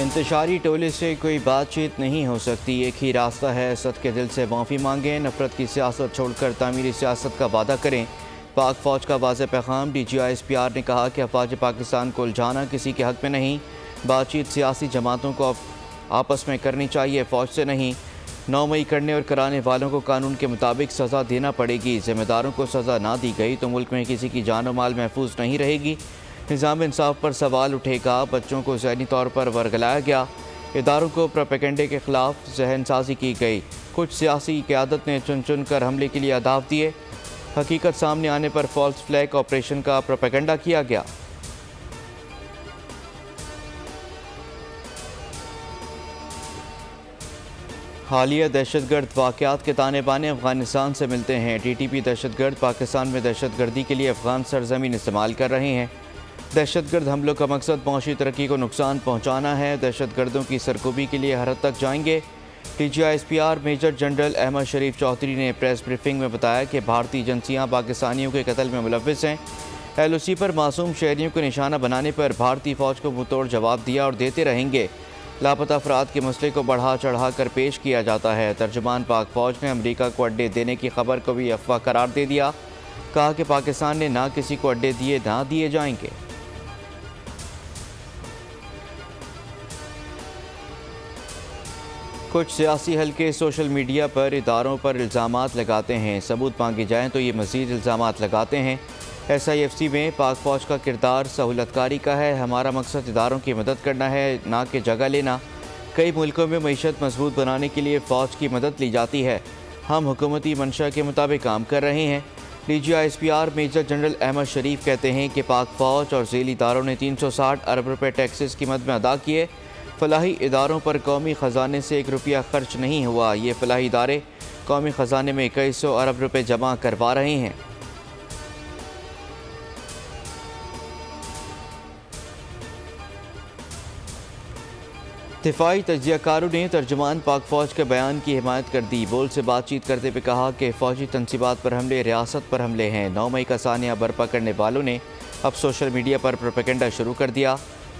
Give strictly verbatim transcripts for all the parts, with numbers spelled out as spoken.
इंतशारी टोले से कोई बातचीत नहीं हो सकती, एक ही रास्ता है, सदके दिल से माफ़ी मांगें, नफरत की सियासत छोड़कर तामीरी सियासत का वादा करें। पाक फ़ौज का वाज़े पैगाम। D G I S P R ने कहा कि अफवाज पाकिस्तान को उलझाना किसी के हक में नहीं, बातचीत सियासी जमातों को आपस में करनी चाहिए, फ़ौज से नहीं। नौ मई करने और कराने वालों को कानून के मुताबिक सज़ा देना पड़ेगी, ज़िम्मेदारों को सज़ा ना दी गई तो मुल्क में किसी की जान और माल महफूज नहीं रहेगी। निज़ाम इंसाफ पर सवाल उठेगा। बच्चों को ज़हनी तौर पर वरगलाया गया, इदारों को प्रोपेगेंडे के ख़िलाफ़ जहन साजी की गई। कुछ सियासी क़यादत ने चुन चुन कर हमले के लिए अहदाफ दिए, हकीकत सामने आने पर फॉल्स फ्लैग ऑपरेशन का प्रोपेगेंडा किया गया। हालिया दहशतगर्द वाक़यात के ताने बाने अफ़गानिस्तान से मिलते हैं। टी टी पी दहशतगर्द पाकिस्तान में दहशतगर्दी के लिए अफ़गान सरजमीन इस्तेमाल कर रहे हैं। दहशतगर्द हमलों का मकसद मौशी तरक्की को नुकसान पहुँचाना है। दहशतगर्दों की सरकूबी के लिए हर हद तक जाएंगे। D G I S P R major general Ahmed Sharif Chaudhry ने प्रेस ब्रीफिंग में बताया कि भारतीय एजेंसियाँ पाकिस्तानियों के कत्ल में मुलव्विस हैं। एलओसी पर मासूम शहरियों को निशाना बनाने पर भारतीय फ़ौज को मुंहतोड़ जवाब दिया और देते रहेंगे। लापता अफराद के मसले को बढ़ा चढ़ा कर पेश किया जाता है। तर्जुमान पाक फ़ौज ने अमरीका को अड्डे देने की खबर को भी अफवाह करार दे दिया। कहा कि पाकिस्तान ने ना किसी को अड्डे दिए ना दिए जाएंगे। कुछ सियासी हलके सोशल मीडिया पर इदारों पर इल्ज़ामात लगाते हैं, सबूत मांगे जाएँ तो ये मज़ीद इल्ज़ामात लगाते हैं। एस आई एफ सी में पाक फ़ौज का किरदार सहूलतकारी का है। हमारा मकसद इदारों की मदद करना है, ना कि जगह लेना। कई मुल्कों में मीशत मजबूत बनाने के लिए फ़ौज की मदद ली जाती है। हम हुकूमती मंशा के मुताबिक काम कर रहे हैं। D G I S P R major general Ahmed Sharif कहते हैं कि पाक फ़ौज और जेली इदारों ने तीन सौ साठ अरब रुपये टैक्सेस की मद में अदा किए। फलाही इदारों पर कौमी ख़जाने से एक रुपया खर्च नहीं हुआ। ये फलाही इदारे कौमी ख़जाने में कई सौ अरब रुपये जमा करवा रहे हैं। दिफाई तजियाकारों ने तर्जुमान पाक फ़ौज के बयान की हिमायत कर दी। बोल से बातचीत करते हुए कहा कि फ़ौजी तनसीबात पर हमले रियासत पर हमले हैं। नौ मई का सानिया बर्पा करने वालों ने अब सोशल मीडिया पर प्रोपेगेंडा शुरू कर दिया।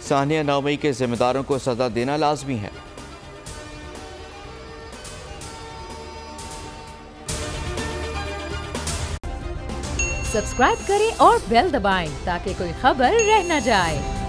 सानिया नौ मई के जिम्मेदारों को सज़ा देना लाजमी है। सब्सक्राइब करें और बेल दबाएं ताकि कोई खबर रह न जाए।